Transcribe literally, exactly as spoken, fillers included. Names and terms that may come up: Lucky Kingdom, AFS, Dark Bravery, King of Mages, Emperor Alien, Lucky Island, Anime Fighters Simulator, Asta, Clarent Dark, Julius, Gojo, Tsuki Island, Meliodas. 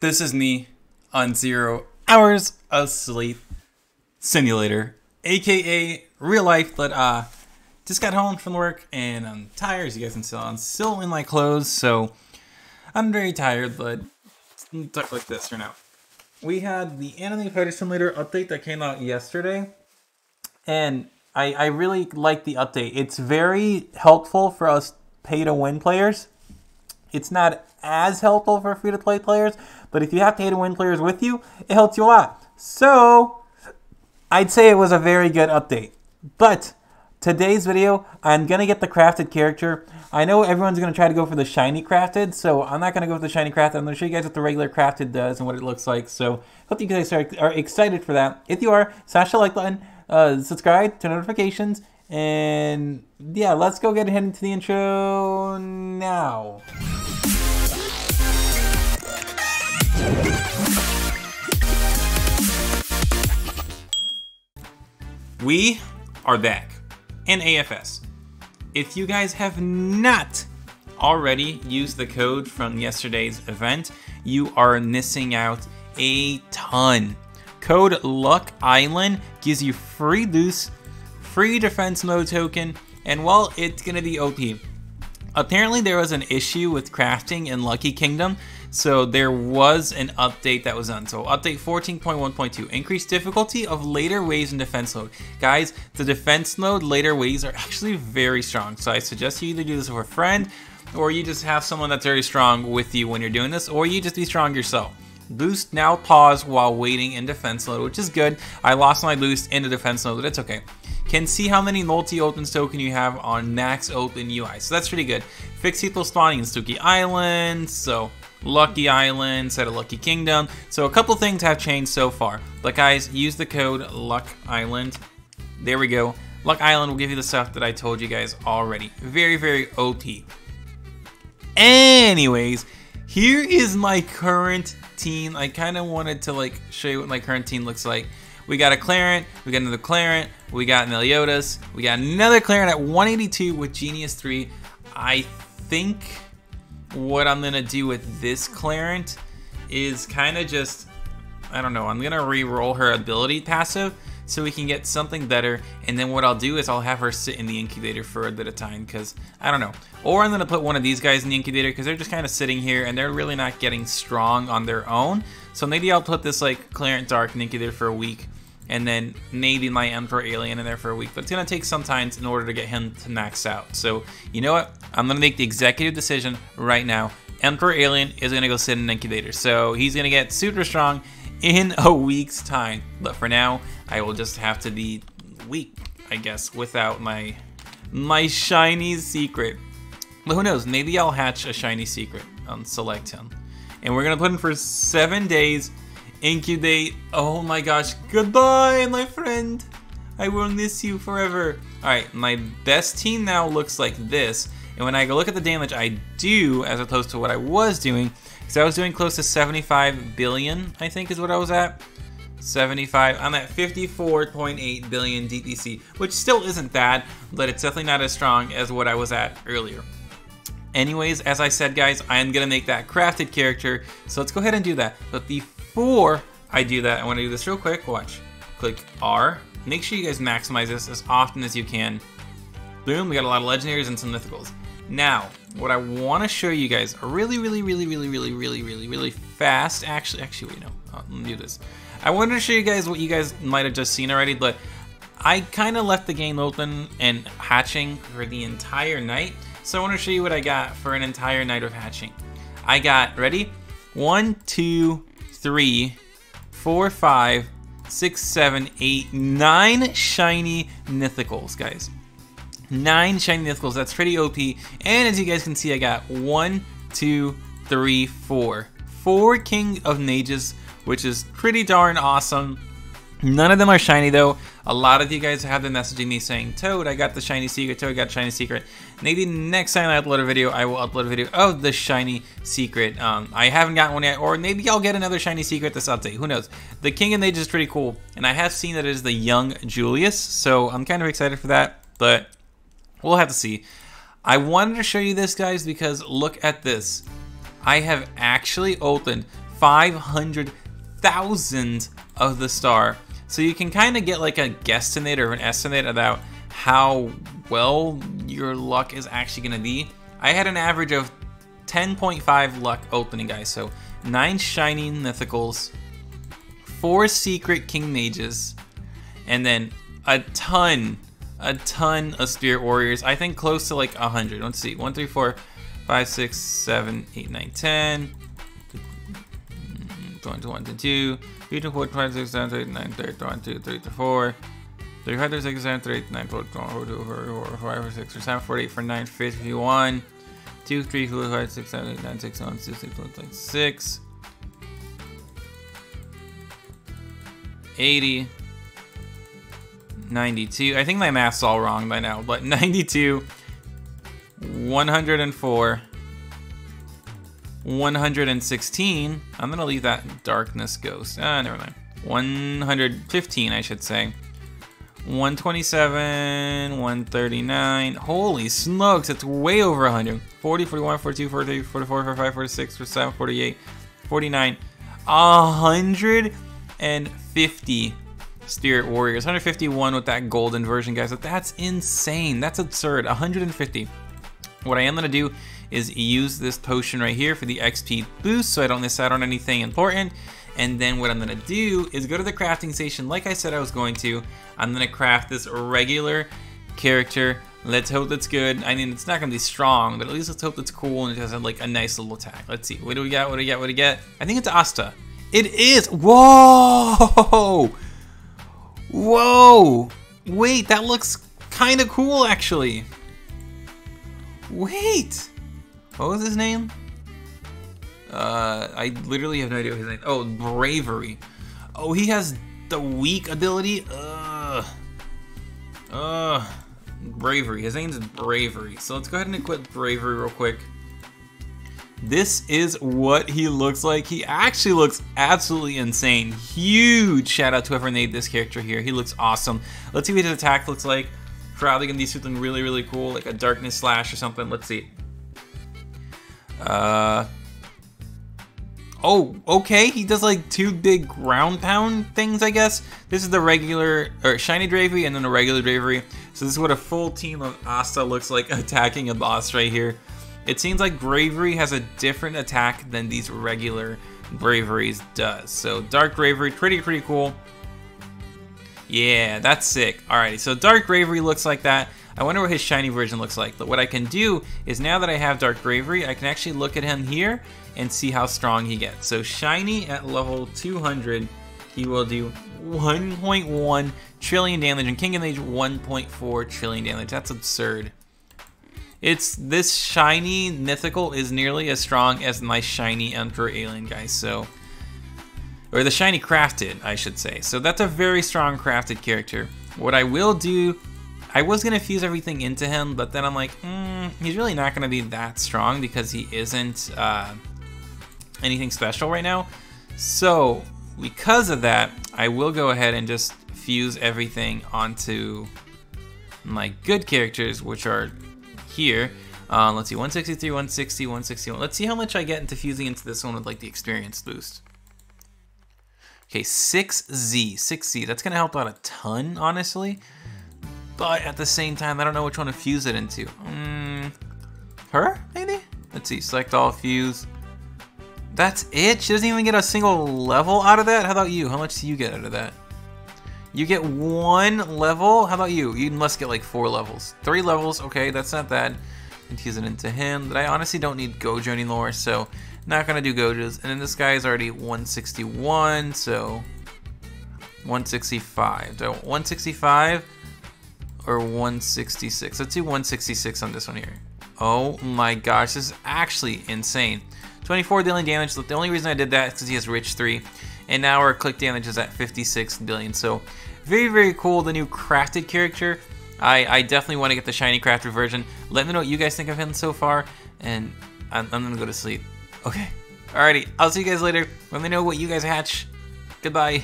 This is me on zero hours of sleep simulator, aka real life, but uh, just got home from work and I'm tired, as you guys can tell. I'm still in my clothes, so I'm very tired, but stuck like this for now. We had the Anime Fighters Simulator update that came out yesterday, and I, I really like the update. It's very helpful for us pay-to-win players. It's not as helpful for free-to-play players, but if you have pay-to-win players with you, it helps you a lot. So, I'd say it was a very good update. But, today's video, I'm going to get the crafted character. I know everyone's going to try to go for the shiny crafted, so I'm not going to go for the shiny crafted. I'm going to show you guys what the regular crafted does and what it looks like. So, hope you guys are, are excited for that. If you are, smash the like button, uh, subscribe, turn notifications, and yeah, let's go get ahead into the intro now. We are back in A F S. If you guys have not already used the code from yesterday's event, you are missing out a ton. Code Lucky Island gives you free loose, free defense mode token, and well, it's gonna be O P. Apparently there was an issue with crafting in Lucky Kingdom, so there was an update that was done. So update fourteen point one point two, increased difficulty of later waves in defense mode. Guys, the defense mode later waves are actually very strong. So I suggest you either do this with a friend, or you just have someone that's very strong with you when you're doing this, or you just be strong yourself. Boost now pause while waiting in defense mode, which is good. I lost my boost in the defense mode, but it's okay. Can see how many multi-opens token you have on max open U I. So that's pretty good. Fix people spawning in Tsuki Island, so Lucky Island instead of Lucky Kingdom. So a couple things have changed so far. But guys, use the code Lucky Island. There we go. Lucky Island will give you the stuff that I told you guys already. Very, very O P. Anyways, here is my current team. I kind of wanted to like show you what my current team looks like. We got a Clarent, we got another Clarent, we got Meliodas, we got another Clarent at one eighty-two with Genius three. I think what I'm gonna do with this Clarent is kind of just, I don't know, I'm gonna re-roll her ability passive so we can get something better, and then what I'll do is I'll have her sit in the incubator for a bit of time, because I don't know. Or I'm gonna put one of these guys in the incubator because they're just kind of sitting here and they're really not getting strong on their own. So maybe I'll put this like Clarent Dark in the incubator for a week, and then maybe my Emperor Alien in there for a week, but it's gonna take some time in order to get him to max out. So you know what? I'm gonna make the executive decision right now. Emperor Alien is gonna go sit in an incubator. So he's gonna get super strong in a week's time. But for now, I will just have to be weak, I guess, without my my shiny secret. But who knows, maybe I'll hatch a shiny secret and select him. And we're gonna put him for seven days. Incubate. Oh my gosh. Goodbye, my friend. I will miss you forever. Alright, my best team now looks like this. And when I go look at the damage I do as opposed to what I was doing, because I was doing close to seventy-five billion, I think is what I was at. seventy-five. I'm at fifty-four point eight billion D P C, which still isn't bad, but it's definitely not as strong as what I was at earlier. Anyways, as I said, guys, I am going to make that crafted character. So let's go ahead and do that. But the Before I do that, I want to do this real quick. Watch. Click R. Make sure you guys maximize this as often as you can. Boom, we got a lot of legendaries and some mythicals. Now, what I want to show you guys really, really, really, really, really, really, really, really fast. Actually, actually, wait, no. I'll do this. I wanted to show you guys what you guys might have just seen already, but I kind of left the game open and hatching for the entire night. So I want to show you what I got for an entire night of hatching. I got, ready? One, two, three, four, five, six, seven, eight, nine shiny mythicals, guys. Nine shiny mythicals. That's pretty O P. And as you guys can see, I got one, two, three, four. Four King of Mages, which is pretty darn awesome. None of them are shiny, though. A lot of you guys have been messaging me saying, Toad, I got the shiny secret. Toad, I got shiny secret. Maybe next time I upload a video, I will upload a video of the shiny secret. Um, I haven't gotten one yet, or maybe I'll get another shiny secret this update. Who knows? The King of Mages is pretty cool, and I have seen that it is the young Julius, so I'm kind of excited for that, but we'll have to see. I wanted to show you this, guys, because look at this. I have actually opened five hundred thousandth of the star. So you can kind of get like a guesstimate or an estimate about how well your luck is actually going to be. I had an average of ten point five luck opening, guys. So nine shiny mythicals, four secret king mages, and then a ton, a ton of spirit warriors. I think close to like one hundred. Let's see. one, three, four, five, six, seven, eight, nine, ten. one, two, one, two, two, three, four, five, six, seven, eight, nine, ten, eleven, twelve, thirteen, fourteen, fifteen, sixteen, seventeen, eighteen, nineteen, twenty, twenty-one, twenty-two, twenty-three, twenty-four, twenty-five, twenty-six, twenty-seven, twenty-eight, twenty-nine, sixty, twenty-six, eighty, ninety-two. I think my math's all wrong by now, but ninety-two, one oh four, one sixteen. I'm gonna leave that darkness ghost. Ah, never mind. one hundred fifteen, I should say. one twenty-seven, one thirty-nine. Holy smokes, it's way over one hundred. forty, forty-one, forty-two, forty-three, forty-four, forty-five, forty-six, forty-seven, forty-eight, forty-nine. one hundred fifty spirit warriors. one hundred fifty-one with that golden version, guys. That's insane. That's absurd. one hundred fifty. What I am gonna do is use this potion right here for the X P boost so I don't miss out on anything important. And then what I'm gonna do is go to the crafting station like I said I was going to. I'm gonna craft this regular character. Let's hope that's good. I mean, it's not gonna be strong, but at least let's hope that's cool and it has like a nice little attack. Let's see, what do we got, what do we got, what do we get? I think it's Asta. It is, whoa! Whoa! Wait, that looks kinda cool actually. Wait! What was his name? Uh, I literally have no idea what his name is. Oh, Bravery. Oh, he has the weak ability? Ugh. Ugh. Bravery. His name's Bravery. So let's go ahead and equip Bravery real quick. This is what he looks like. He actually looks absolutely insane. Huge shout out to whoever made this character here. He looks awesome. Let's see what his attack looks like. Probably gonna do something really, really cool, like a darkness slash or something. Let's see. Uh, oh, okay, he does like two big ground pound things, I guess. This is the regular, or shiny Bravery and then a regular Bravery. So this is what a full team of Asta looks like attacking a boss right here. It seems like Bravery has a different attack than these regular Braveries does. So Dark Bravery, pretty, pretty cool. Yeah, that's sick. Alrighty, so Dark Bravery looks like that. I wonder what his shiny version looks like, but what I can do is now that I have Dark Bravery, I can actually look at him here and see how strong he gets. So shiny at level two hundred, he will do one point one trillion damage, and King of Mages one point four trillion damage. That's absurd. It's this shiny mythical is nearly as strong as my shiny Emperor Alien, guys, so, or the shiny crafted, I should say. So that's a very strong crafted character. What I will do, I was gonna fuse everything into him, but then I'm like, mm, he's really not gonna be that strong because he isn't uh, anything special right now. So because of that, I will go ahead and just fuse everything onto my good characters, which are here. Uh, let's see, one sixty-three, one sixty, one sixty-one. Let's see how much I get into fusing into this one with like the experience boost. Okay, six Z, six Z. That's gonna help out a ton, honestly. But at the same time, I don't know which one to fuse it into. Mm, her, maybe? Let's see, select all, fuse. That's it? She doesn't even get a single level out of that? How about you? How much do you get out of that? You get one level? How about you? You must get like four levels. Three levels, okay, that's not bad. And fuse it into him, but I honestly don't need Gojo anymore, so not gonna do Gojo's. And then this guy is already one sixty-one, so one sixty-five. So one sixty-five? Or one sixty-six. Let's do one sixty-six on this one here. Oh my gosh, this is actually insane. twenty-four billion damage. Look, the only reason I did that is because he has Rich three. And now our click damage is at fifty-six billion. So very, very cool, the new crafted character. I, I definitely want to get the shiny crafted version. Let me know what you guys think of him so far. And I'm, I'm going to go to sleep. Okay. Alrighty. I'll see you guys later. Let me know what you guys hatch. Goodbye.